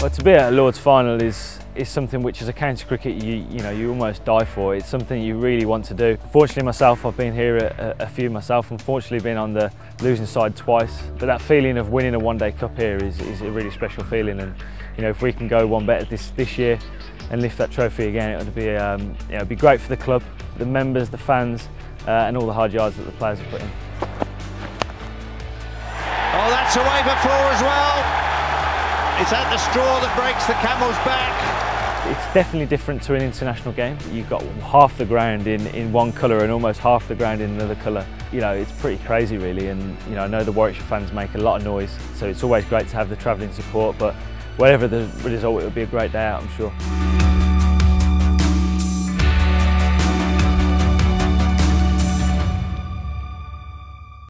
Well, to be at a Lord's final is something which, as a county cricket, you almost die for. It's something you really want to do. Fortunately myself, I've been here at a few myself, unfortunately been on the losing side twice. But that feeling of winning a one-day cup here is a really special feeling, and if we can go one better this year and lift that trophy again, it would be it'd be great for the club, the members, the fans, and all the hard yards that the players have put in. Oh, that's away before as well. It's at the straw that breaks the camel's back. It's definitely different to an international game. You've got half the ground in one colour and almost half the ground in another colour. It's pretty crazy really, and I know the Warwickshire fans make a lot of noise, so it's always great to have the travelling support, but whatever the result, it'll be a great day out, I'm sure.